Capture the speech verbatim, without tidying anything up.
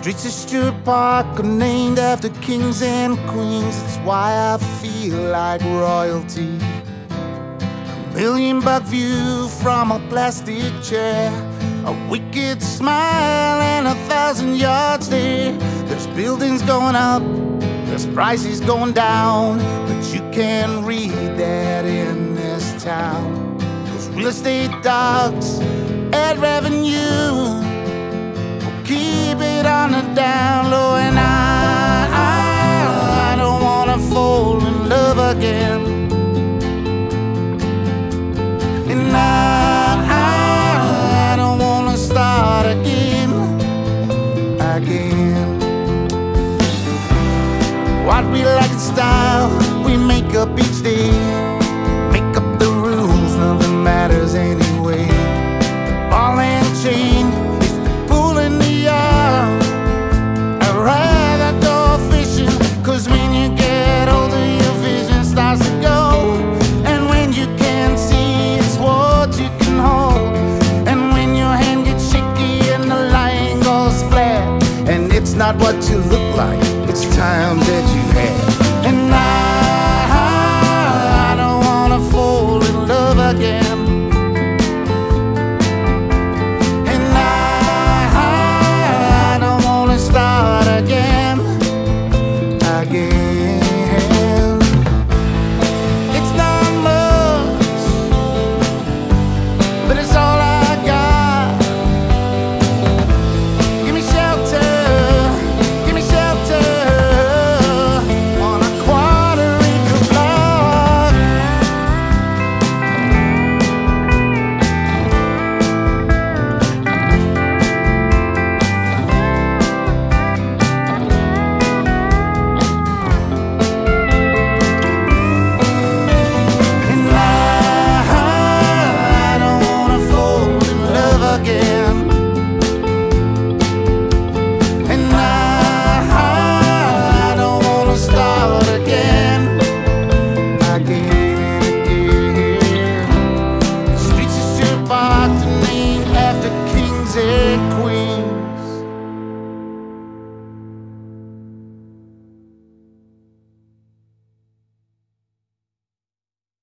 Streets of Stewart Park are named after kings and queens. That's why I feel like royalty. A million buck view from a plastic chair, a wicked smile and a thousand yard stare. There's buildings going up, there's prices going down, but you can read that in this town. There's real estate dogs and revenue. Keep it on the down low, and I, I, I don't wanna fall in love again. And I, I, I don't wanna start again, again. What we like in style, we make up each day. Make up the rules, nothing matters anyway. Ball and chain. Not what you look like, it's times that you had. And I, I don't wanna fall in love again.